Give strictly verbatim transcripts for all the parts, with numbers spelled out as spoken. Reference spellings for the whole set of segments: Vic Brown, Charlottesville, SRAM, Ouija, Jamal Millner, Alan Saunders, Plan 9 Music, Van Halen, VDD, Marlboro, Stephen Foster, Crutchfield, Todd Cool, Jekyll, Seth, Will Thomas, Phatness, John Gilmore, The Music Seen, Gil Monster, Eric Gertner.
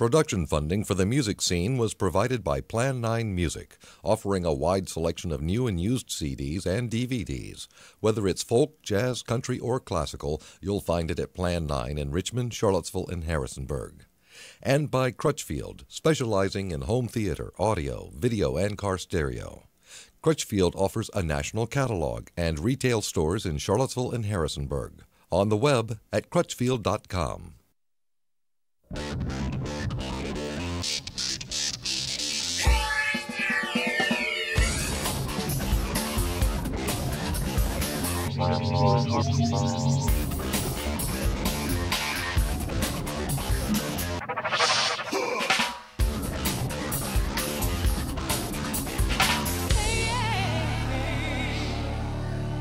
Production funding for The Music Scene was provided by Plan nine Music, offering a wide selection of new and used C Ds and D V Ds. Whether it's folk, jazz, country, or classical, you'll find it at Plan nine in Richmond, Charlottesville, and Harrisonburg. And by Crutchfield, specializing in home theater, audio, video, and car stereo. Crutchfield offers a national catalog and retail stores in Charlottesville and Harrisonburg. On the web at crutchfield dot com.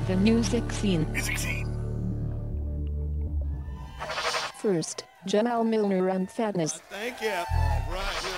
The Music Scene. Music Scene. First, Jamal Millner and Phatness. Thank you. All right now.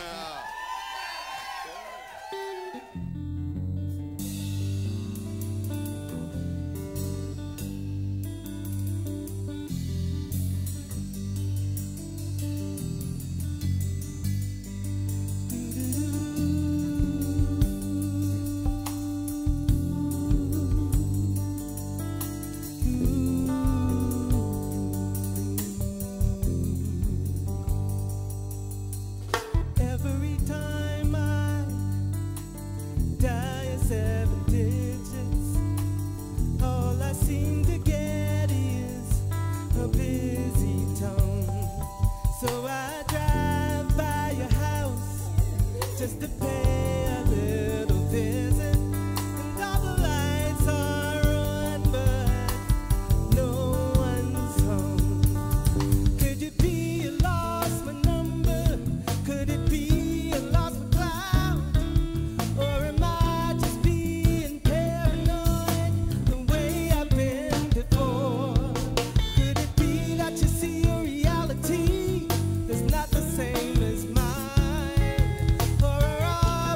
There's not the same as mine. For all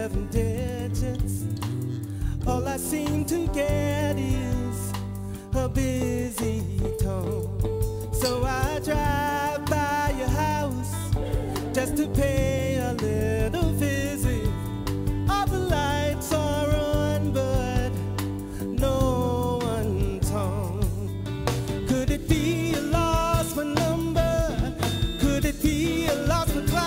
seven digits. All I seem to get is a busy tone. So I drive by your house just to pay a little visit. All the lights are on, but no one's home. Could it be a loss for number? Could it be a loss for cloud?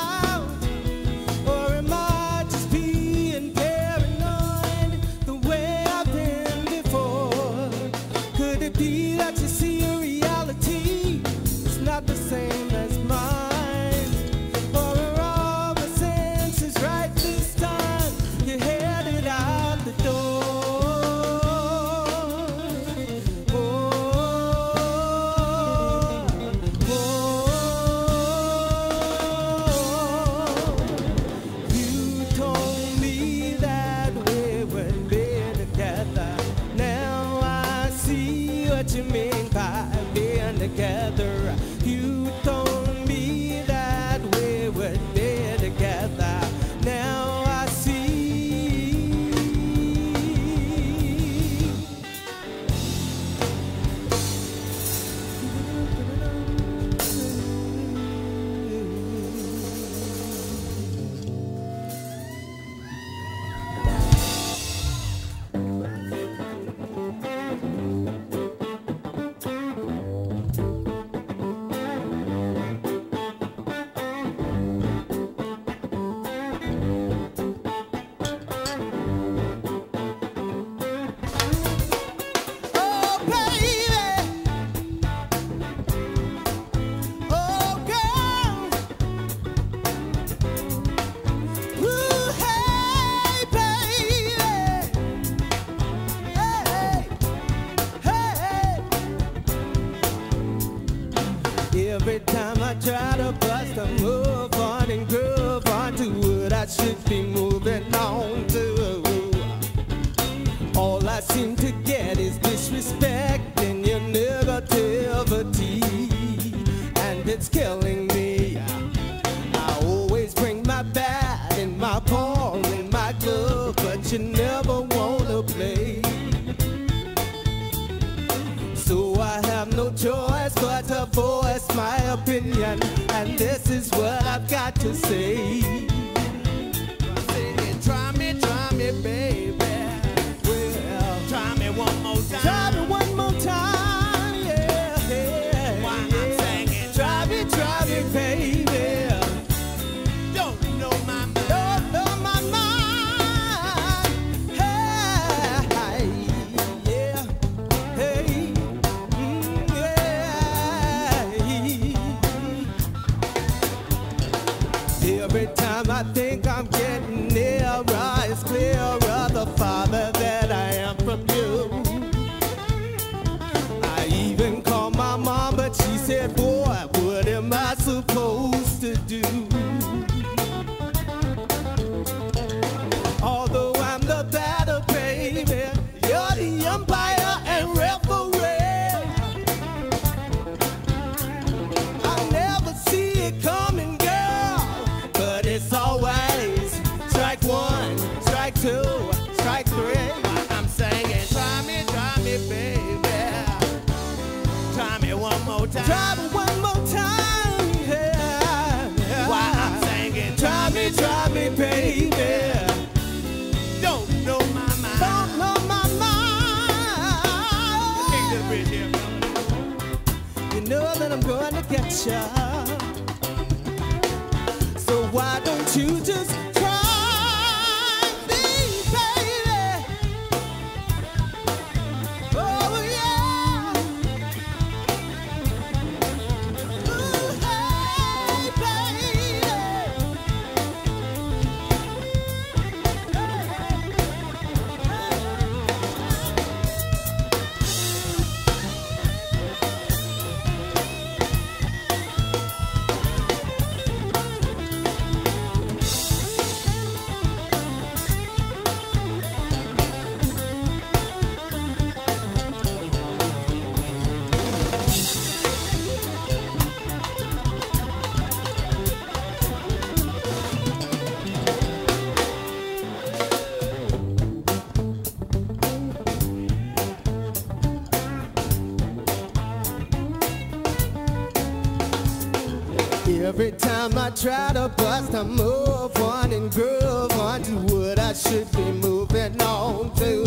time I try to bust a move on and groove on to what I should be moving on to.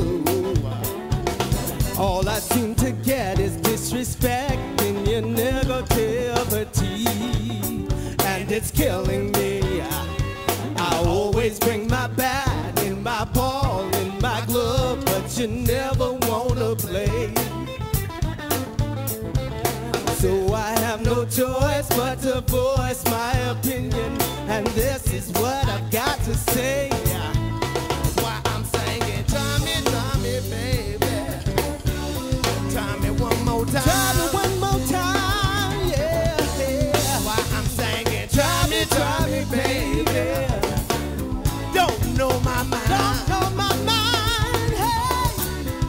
All I seem to get is disrespect and your negativity, and it's killing me. I always bring my bat and my ball and my glove, but you never wanna play. So I have no choice but to voice my opinion, and this is what I've got to say. That's why I'm singing, Tommy, Tommy, baby, Tommy one more time, Tommy one more time, yeah, yeah. That's why I'm singing, Tommy, Tommy, baby, don't know my mind, don't know my mind, hey,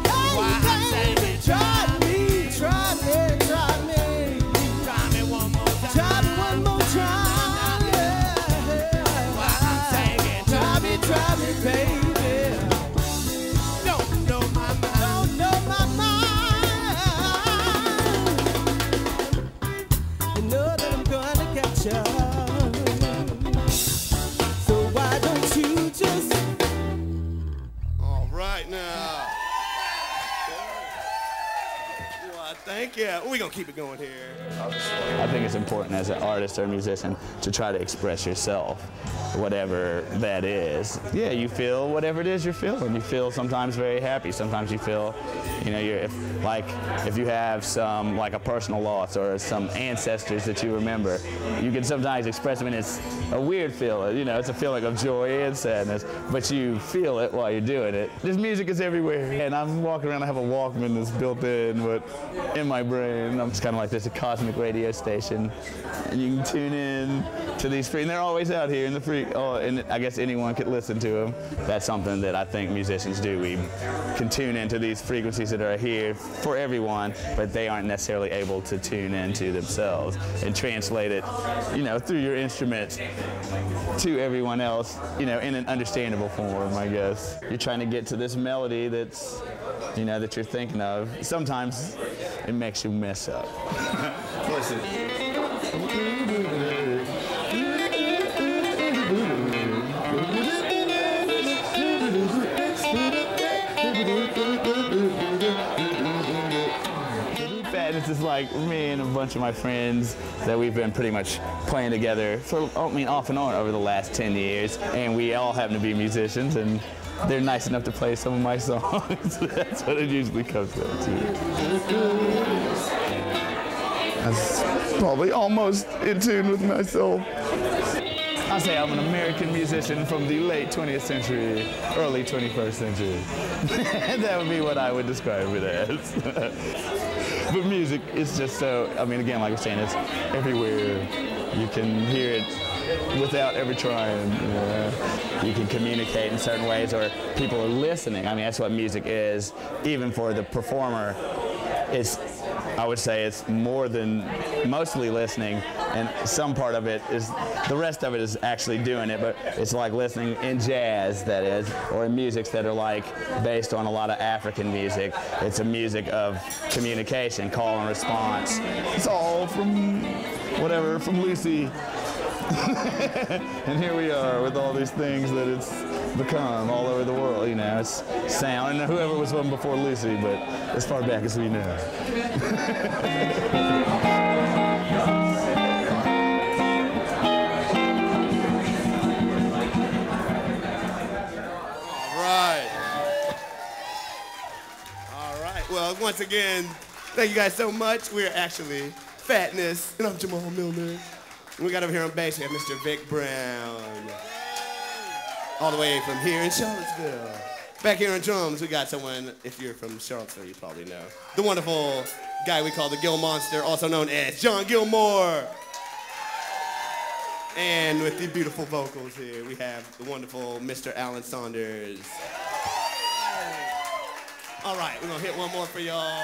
hey, why I'm singing, try me, try me, try me. Thank you. We're going to keep it going here. I think it's important as an artist or musician to try to express yourself, whatever that is. Yeah, you feel whatever it is you're feeling. You feel sometimes very happy. Sometimes you feel, you know, you're if, like if you have some, like a personal loss or some ancestors that you remember, you can sometimes express them and it's a weird feeling. You know, it's a feeling of joy and sadness, but you feel it while you're doing it. This music is everywhere. And I'm walking around, I have a Walkman that's built in, but in my brain, I'm just kind of like there's a cosmic radio station, and you can tune in to these free, and they're always out here in the free. Oh, and I guess anyone could listen to them. That's something that I think musicians do. We can tune into these frequencies that are here for everyone, but they aren't necessarily able to tune into themselves and translate it, you know, through your instrument to everyone else, you know, in an understandable form. I guess you're trying to get to this melody that's, you know, that you're thinking of. Sometimes it makes you mess up. Listen. Phatness is like me and a bunch of my friends that we've been pretty much playing together for, I mean, off and on over the last ten years, and we all happen to be musicians, and they're nice enough to play some of my songs. That's what it usually comes down to. That's probably almost in tune with myself. I say I'm an American musician from the late twentieth century, early twenty-first century. That would be what I would describe it as. But music is just so, I mean, again, like I was saying, it's everywhere. You can hear it without ever trying. You know, you can communicate in certain ways, or people are listening. I mean, that's what music is. Even for the performer, it's, I would say it's more than mostly listening, and some part of it is, the rest of it is actually doing it, but it's like listening in jazz, that is, or in musics that are like based on a lot of African music. It's a music of communication, call and response. It's all from whatever, from Lucy. And here we are with all these things that it's become all over the world, you know, it's sound, and whoever was one before Lucy, but as far back as we know. All right. All right, well, once again, thank you guys so much. We're actually Phatness, and I'm Jamal Millner. We got over here on bass, we have Mister Vic Brown. All the way from here in Charlottesville. Back here on drums, we got someone, if you're from Charlottesville, you probably know. The wonderful guy we call the Gil Monster, also known as John Gilmore. And with the beautiful vocals here, we have the wonderful Mister Alan Saunders. All right, we're gonna hit one more for y'all.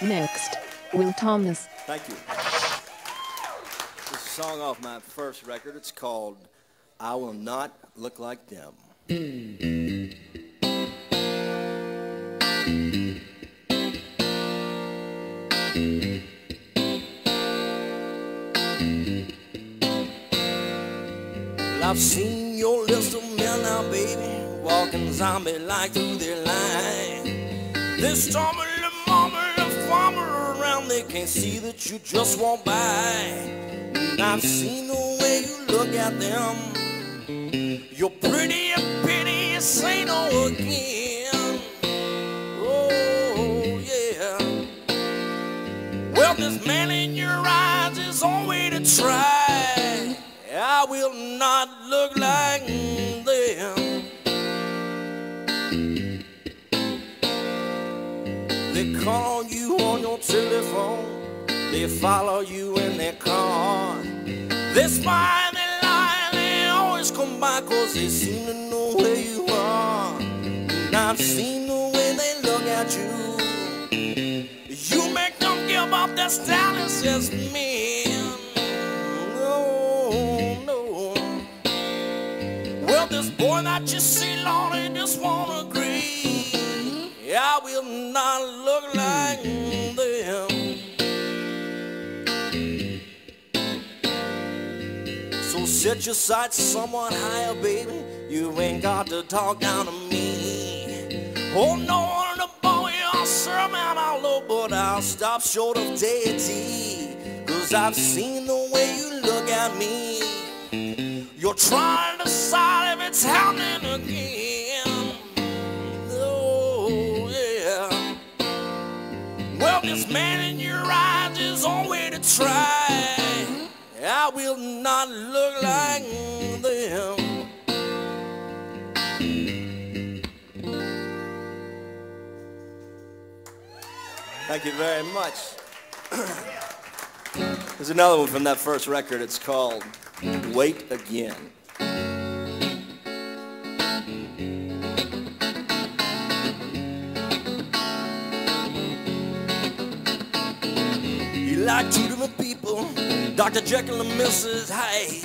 Next, Will Thomas. Thank you. This is a song off my first record. It's called I Will Not Look Like Them. Well, I've seen your little men now, baby, walking zombie-like through their line. This summer they can't see that you just walk by. And I've seen the way you look at them. You're pretty and pity, you say no again. Oh, yeah. Well, this man in your eyes is always to try. I will not look like them. They call you on your telephone, they follow you in their car. They spy, they lie, they always come by, cause they seem to know where you are. And I've seen the way they look at you. You make them give up their status as men. No, no. Well, got this boy that you see, Lord, and just wanna agree. I will not look like them. So set your sights somewhat higher, baby. You ain't got to talk down to me. Oh, no, I'm the boy, I'll serve and I'll look, but I'll stop short of deity. Cause I've seen the way you look at me. You're trying to decide if it's happening again. Oh, yeah. Well, this man in your eyes is on way to try. I will not look like them. Thank you very much. There's another one from that first record. It's called Wait Again. You like two different people, Doctor Jekyll and Missus Hyde.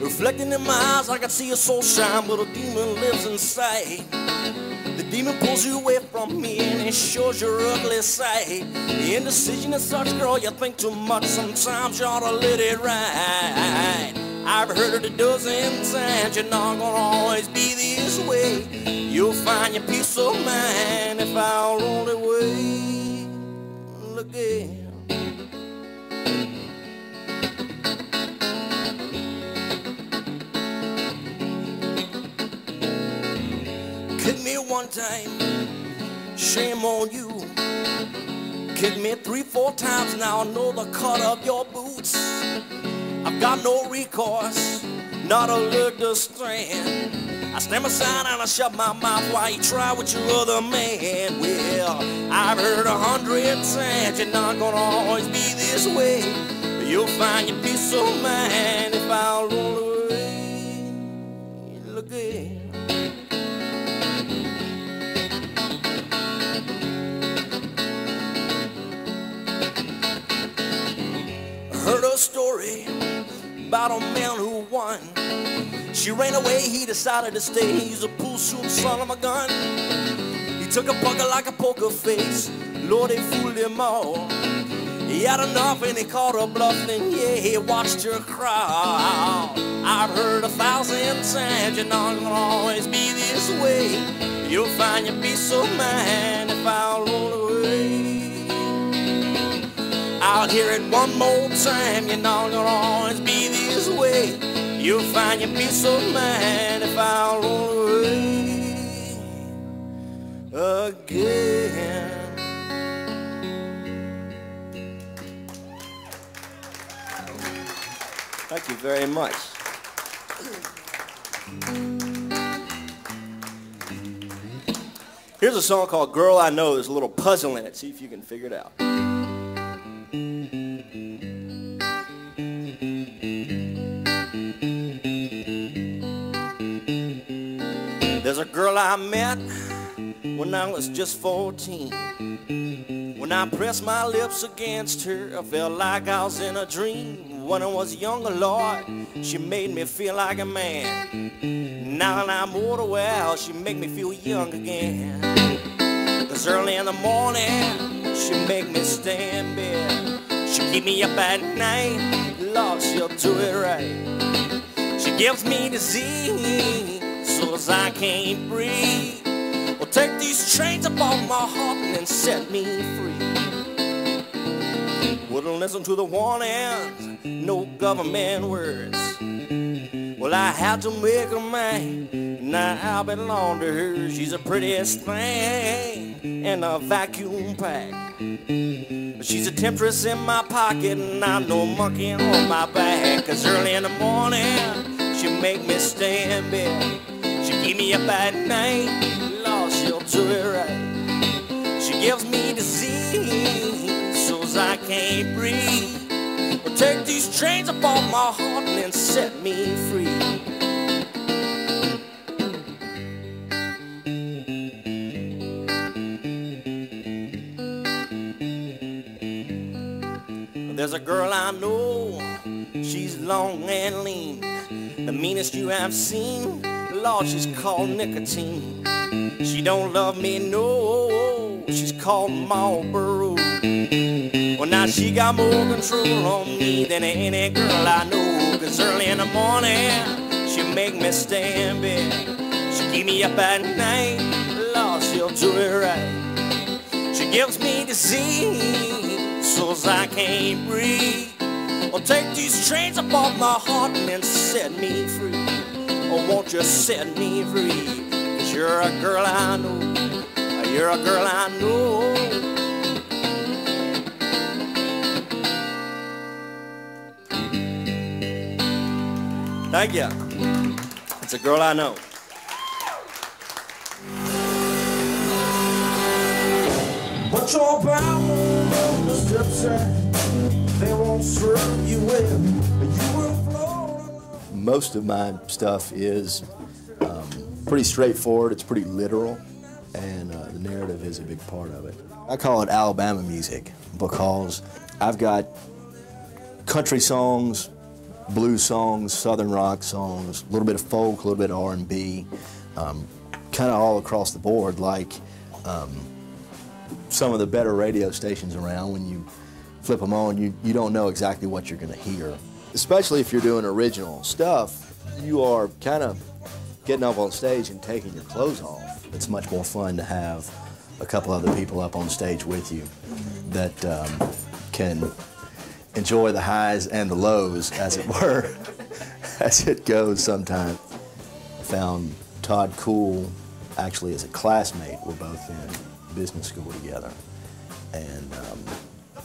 Reflecting in my eyes, I can see a soul shine, but a demon lives inside. The demon pulls you away from me and it shows your ugly side. The indecision is such, girl, you think too much. Sometimes you ought to let it ride. I've heard it a dozen times, you're not gonna always be this way. You'll find your peace of mind if I'll roll away. Look at. Kick me one time, shame on you. Kick me three, four times now, I know the cut of your boots. I've got no recourse, not a look to stand. I stand aside and I shut my mouth while you try with your other man. Well, I've heard a hundred times, you're not gonna always be this way. You'll find your peace of mind if I'll roll away. Look good. Heard a story about a man who won. She ran away, he decided to stay. He's a pool shooting son of a gun. He took a poker like a poker face. Lord, they fooled him all. He had enough and he called her bluff, and yeah, he watched her cry. I've heard a thousand times, you're not gonna always be this way. You'll find your peace of mind if I'll roll away. I'll hear it one more time, you know you'll always be this way. You'll find your peace of mind if I roll away again. Thank you very much. Here's a song called Girl I Know. There's a little puzzle in it. See if you can figure it out. There's a girl I met when I was just fourteen. When I pressed my lips against her, I felt like I was in a dream. When I was younger, Lord, she made me feel like a man. Now that I'm older, well, she make me feel young again. 'Cause early in the morning, she make me stay in bed. She keep me up at night, Lord, she'll do it right. She gives me disease, cause I can't breathe. Well, take these chains up off my heart and then set me free. Wouldn't listen to the warnings, no government words. Well, I had to make her mine, now I belong to her. She's the prettiest thing in a vacuum pack. She's a temptress in my pocket and I'm no monkey on my back. 'Cause early in the morning, she make me stay in bed. Keep me up at night, Lord, she'll do it right. She gives me disease, so I can't breathe. Well, take these chains up off my heart and then set me free. There's a girl I know, she's long and lean, the meanest you have seen. law, she's called nicotine. She don't love me, no, she's called Marlboro. Well, now she got more control on me than any girl I know. Cause early in the morning, she make me stay in bed. She keep me up at night, Lord, she'll do it right. She gives me disease, so's I can't breathe. I'll take these chains up off my heart and then set me free. Oh, won't you set me free? Cause you're a girl I know, you're a girl I know. Thank you. It's a girl I know. Put your power on the step side. They won't serve you well, but you will flow. Most of my stuff is um, pretty straightforward. It's pretty literal, and uh, the narrative is a big part of it. I call it Alabama music because I've got country songs, blues songs, southern rock songs, a little bit of folk, a little bit of R and B, um, kind of all across the board, like um, some of the better radio stations around. When you flip them on, you, you don't know exactly what you're gonna hear. Especially if you're doing original stuff, you are kind of getting up on stage and taking your clothes off. It's much more fun to have a couple other people up on stage with you that um, can enjoy the highs and the lows, as it were, as it goes sometimes. I found Todd Cool actually as a classmate. We're both in business school together. And um,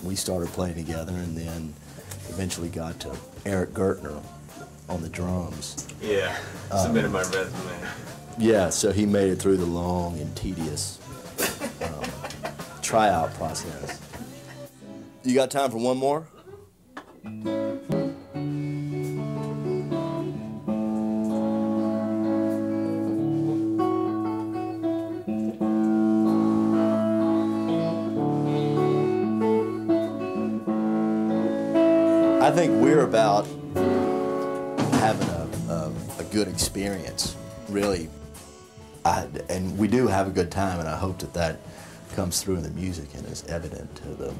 we started playing together, and then eventually got to Eric Gertner on the drums. Yeah, submitted um, my resume. Yeah, so he made it through the long and tedious um, tryout process. You got time for one more? I think we're about having a, a, a good experience, really. I, and we do have a good time, and I hope that that comes through in the music and is evident to the,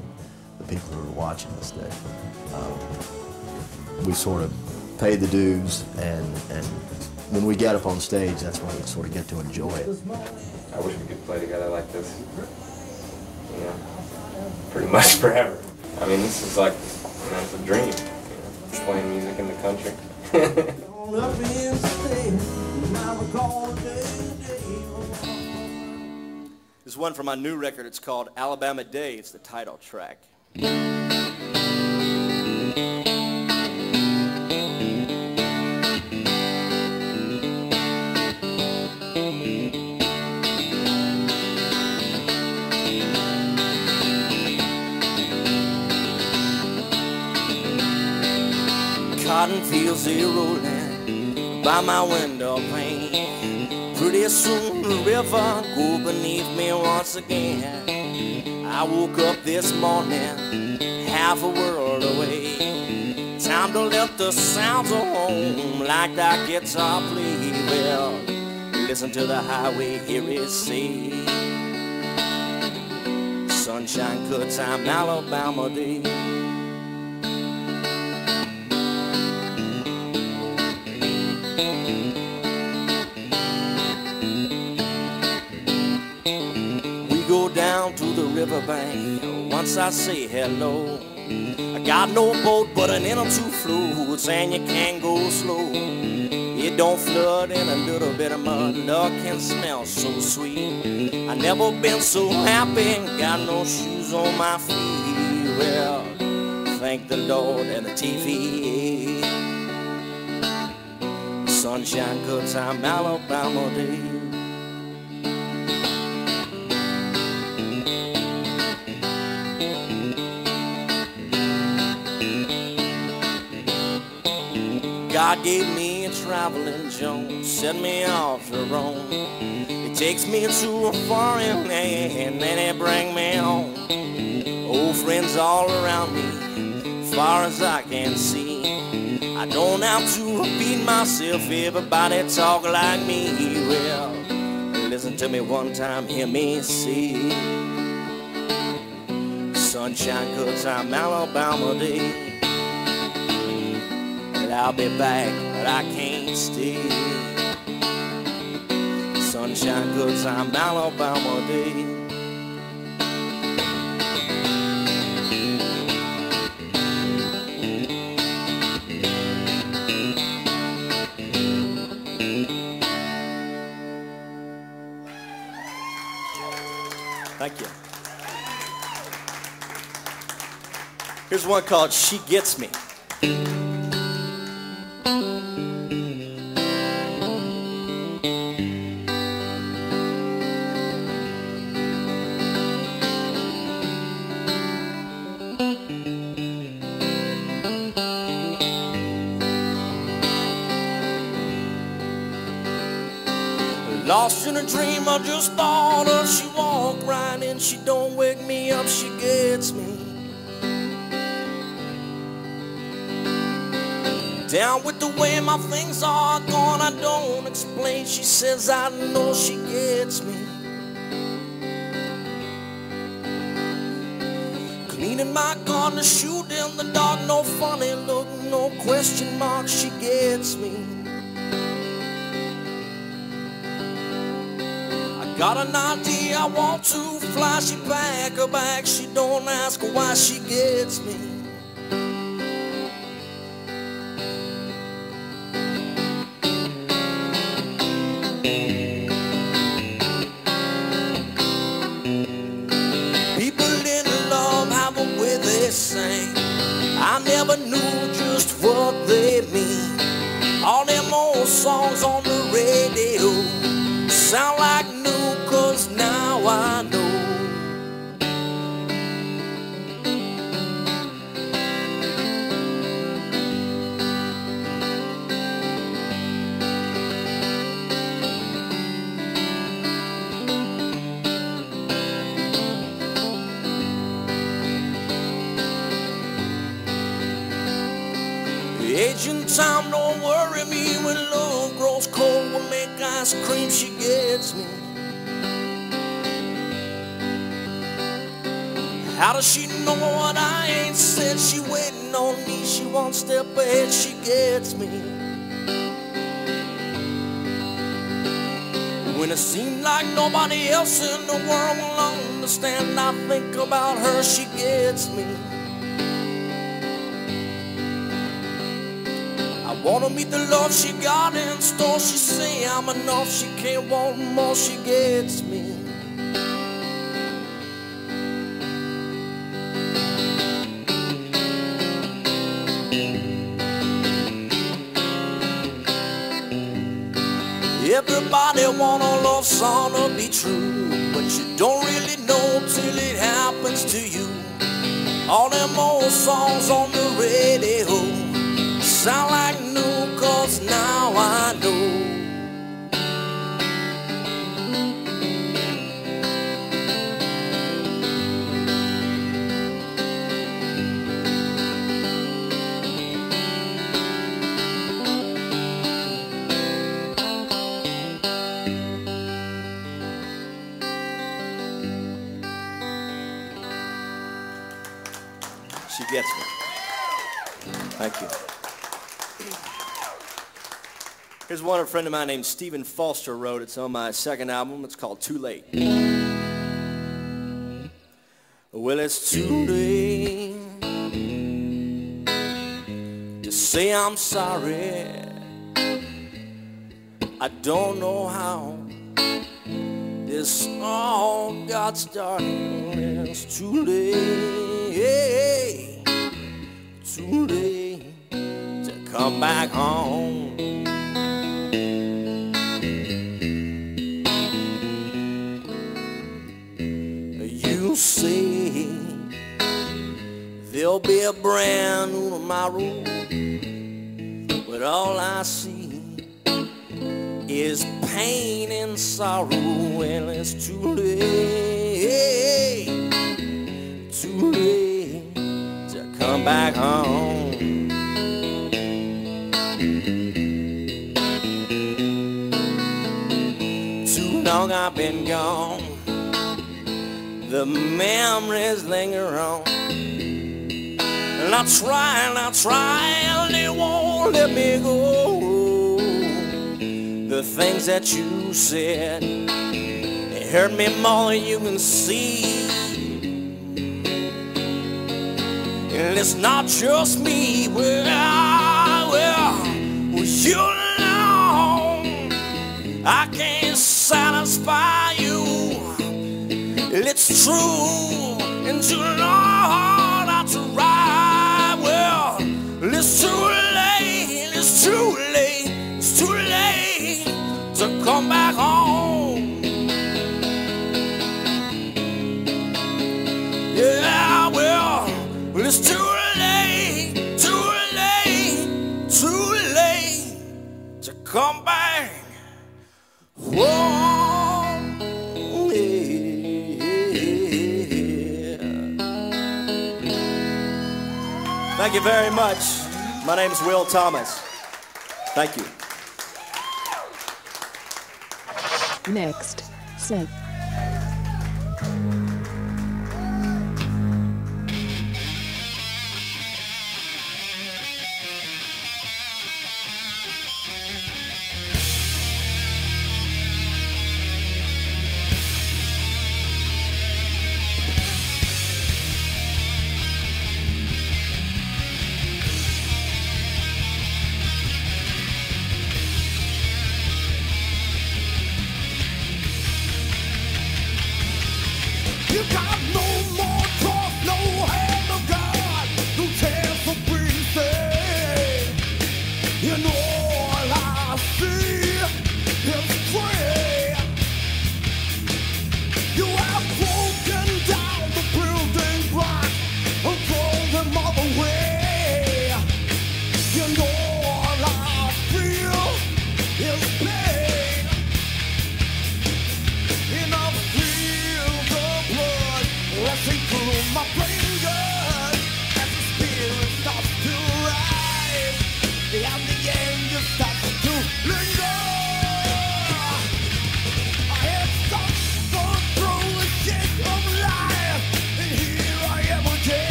the people who are watching us today. Um, we sort of pay the dues, and, and when we get up on stage, that's when we sort of get to enjoy it. I wish we could play together like this, you know, pretty much forever. I mean, this is like, you know, it's a dream, you know, just playing music in the country. This is one from my new record. It's called Alabama Day. It's the title track. Cotton fields they rolling by my window pane. Pretty soon the river go beneath me once again. I woke up this morning half a world away. Time to let the sounds of home like that guitar play. Well, listen to the highway, here it say, sunshine, good time, Alabama day. Riverbank. Once I say hello, I got no boat but an inner two floats, and you can't go slow. It don't flood in a little bit of mud. Luck can smell so sweet. I never been so happy, got no shoes on my feet. Well, thank the Lord and the T V. Sunshine, good time, Alabama day. God gave me a traveling Jones, set me off to Rome. It takes me to a foreign land, and then it brings me home. Old friends all around me, far as I can see. I don't have to repeat myself. Everybody talk like me. Well, listen to me one time, hear me see. Sunshine, good time, Alabama day. Well, I'll be back, but I can't stay. Sunshine, good time, Alabama day. Thank you. Here's one called She Gets Me. Lost in a dream, I just thought of. She walked right in, she don't wake me up, she gets me. Down with the way my things are gone, I don't explain. She says I know she gets me. Cleaning my garden, shoot in the dark, no funny look, no question mark, she gets me. Got an idea, I want to fly, she pack her bag, she don't ask why, she gets me. People in love have a way they sing, I never knew just what they mean. All them old songs on the radio sound like new, cause now I know. Age and time don't worry me. When love grows cold, we'll make ice cream, she gets me. How does she know what I ain't said? She waiting on me, she won't step ahead, she gets me. When it seems like nobody else in the world will understand, I think about her, she gets me. Wanna meet the love she got in store. She say I'm enough, she can't want more, she gets me. Everybody want a love song to be true, but you don't really know till it happens to you. All them old songs on the radio sound like new, cause now I know. She gets me. Thank you. Here's one a friend of mine named Stephen Foster wrote. It's on my second album. It's called Too Late. Well, it's too late to say I'm sorry. I don't know how this all got started. Well, it's too late, too late to come back home. Say there'll be a brand new tomorrow, but all I see is pain and sorrow. Well, it's too late, too late to come back home. I've been gone, the memories linger on. And I try and I try and they won't let me go. The things that you said, they hurt me more than you can see. And it's not just me, well, well, well you know I can't satisfy you. It's true, and too long not to ride. Well, it's too late, it's too late, it's too late to come back home. Yeah, well, it's too late, too late, too late to come back home. Thank you very much. My name's Will Thomas. Thank you. Next, Seth.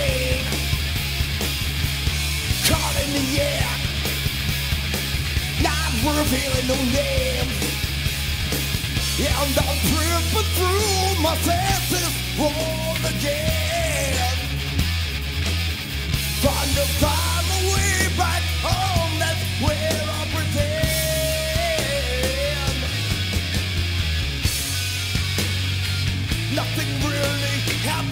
pain, caught in the air, not revealing no name. And I'm tripping through my senses all again, trying to find my way back home. That's where I pretend nothing really happened.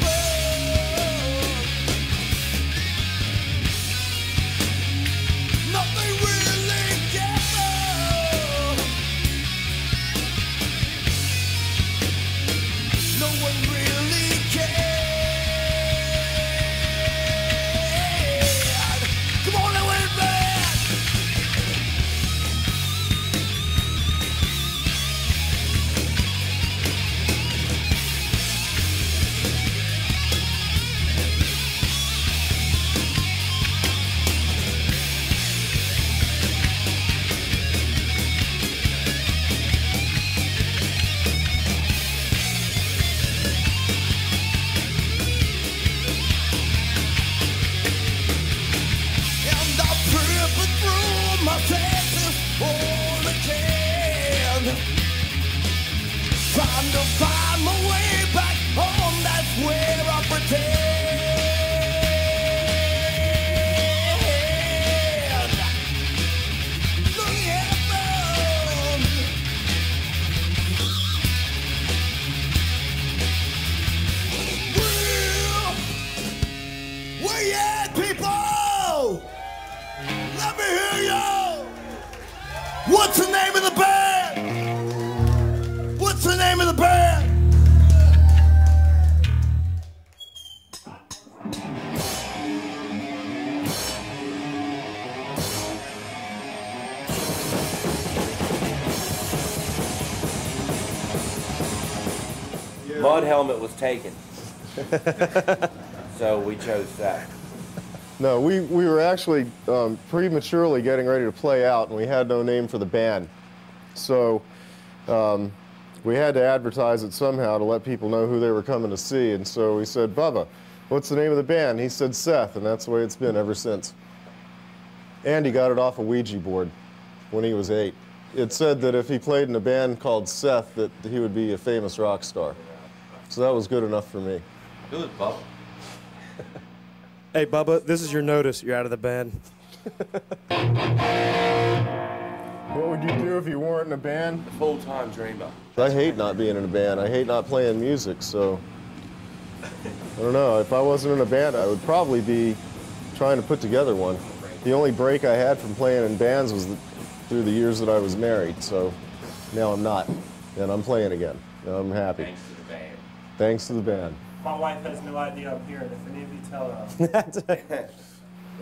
Taken. So we chose that. No, we, we were actually um, prematurely getting ready to play out, and we had no name for the band. So um, we had to advertise it somehow to let people know who they were coming to see. And so we said, Bubba, what's the name of the band? He said, Seth, and that's the way it's been ever since. And he got it off a Ouija board when he was eight. It said that if he played in a band called Seth, that he would be a famous rock star. So that was good enough for me. Good, Bubba. Hey, Bubba, this is your notice. You're out of the band. What would you do if you weren't in a band? A full-time dreamer. I hate not being in a band. I hate not playing music, so... I don't know. If I wasn't in a band, I would probably be trying to put together one. The only break I had from playing in bands was the, through the years that I was married, so now I'm not. And I'm playing again. And I'm happy. Thanks. Thanks to the band. My wife has no idea I'm here, and if any of you tell her.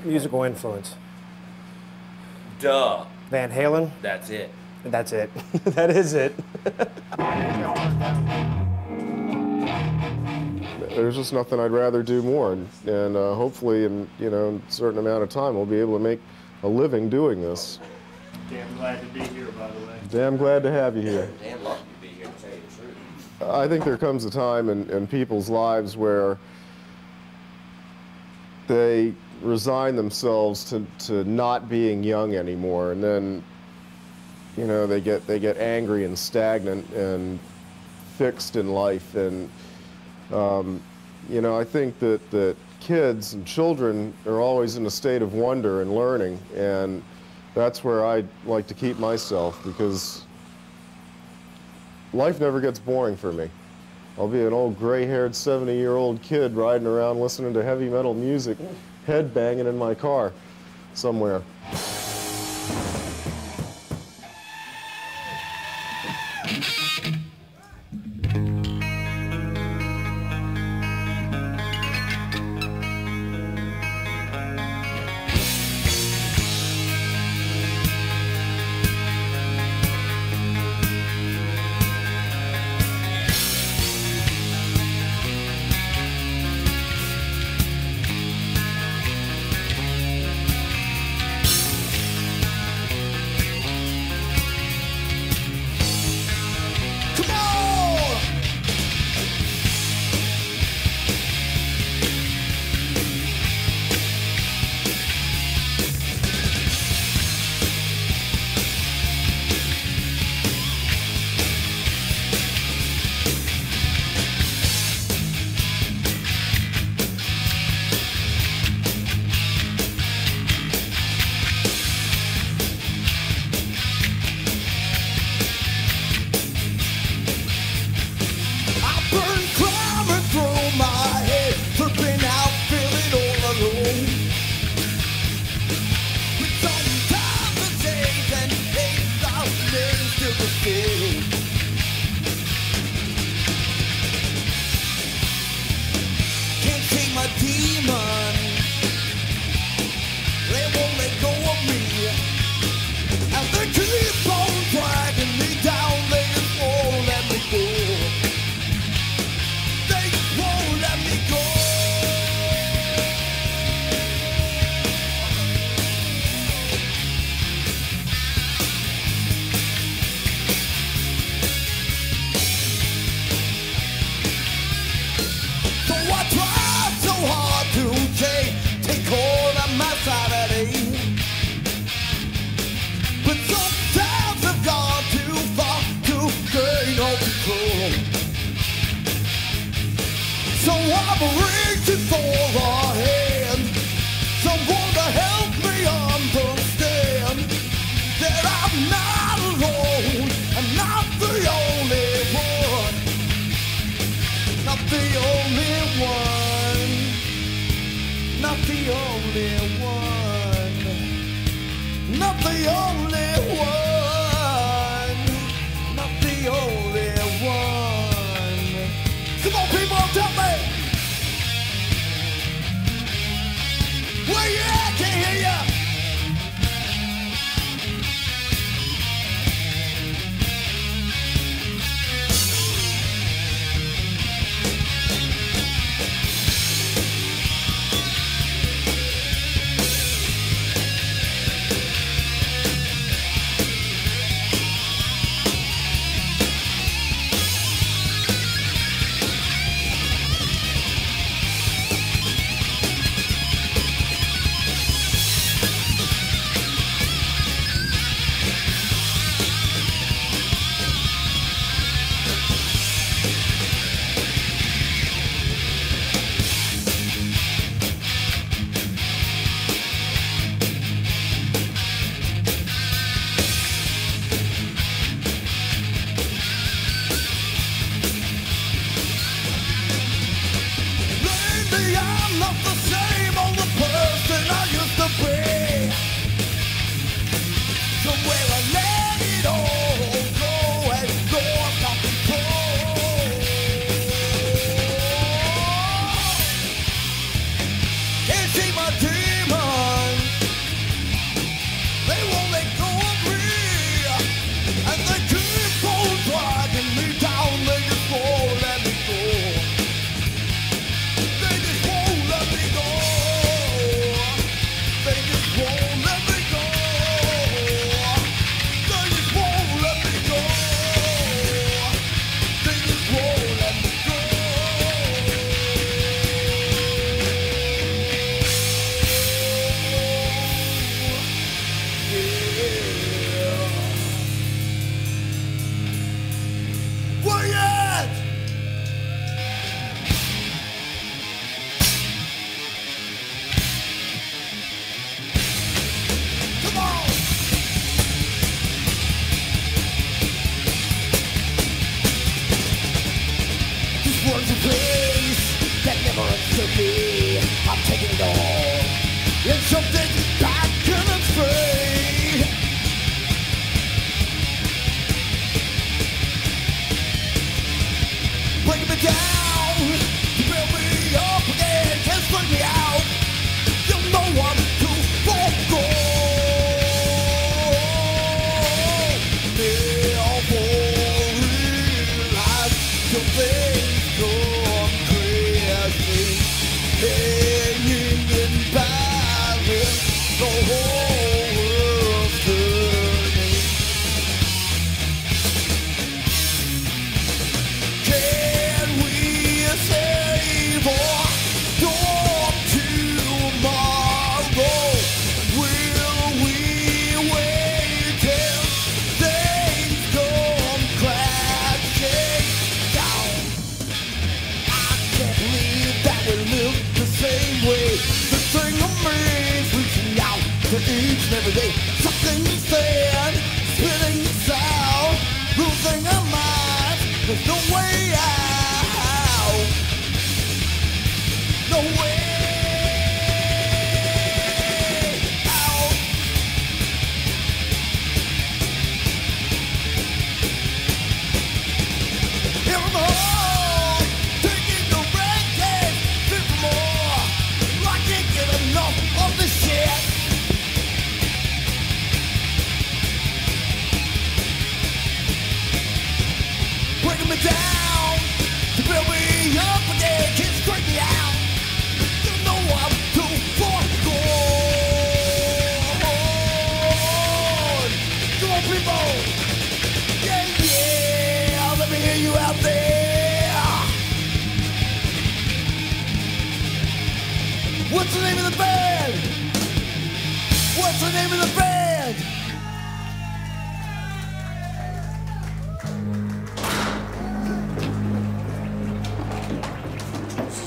Musical influence. Duh. Van Halen? That's it. That's it. That is it. There's just nothing I'd rather do more, and, and uh, hopefully in you know a certain amount of time we'll be able to make a living doing this. Damn glad to be here, by the way. Damn glad to have you here. Damn lucky to be here, to tell you the truth. I think there comes a time in, in people's lives where they resign themselves to, to not being young anymore, and then, you know, they get they get angry and stagnant and fixed in life, and um, you know, I think that that kids and children are always in a state of wonder and learning, and that's where I like to keep myself, because life never gets boring for me. I'll be an old gray-haired seventy-year-old kid riding around listening to heavy metal music, head banging in my car somewhere. operated for a hand. Someone to help me understand that I'm not alone, I'm not the only one, not the only one, not the only one, not the only one.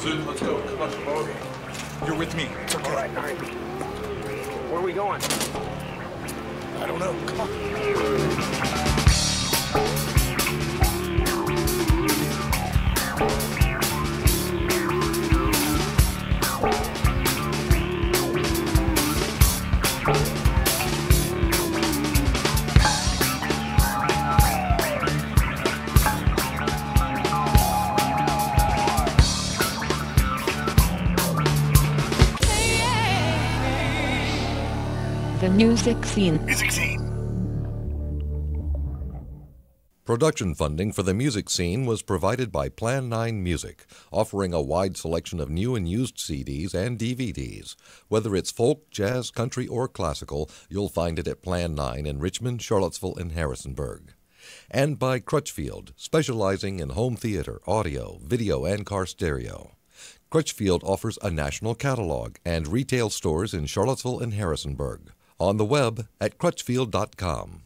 Soon, let's go. Come on, Shabari. You're with me. It's okay. All right, all right. Where are we going? I don't know. Come on. Music Scene. Music Scene. Production funding for The Music Scene was provided by Plan nine Music, offering a wide selection of new and used C Ds and D V Ds. Whether it's folk, jazz, country, or classical, you'll find it at Plan nine in Richmond, Charlottesville, and Harrisonburg. And by Crutchfield, specializing in home theater, audio, video, and car stereo. Crutchfield offers a national catalog and retail stores in Charlottesville and Harrisonburg. On the web at crutchfield dot com.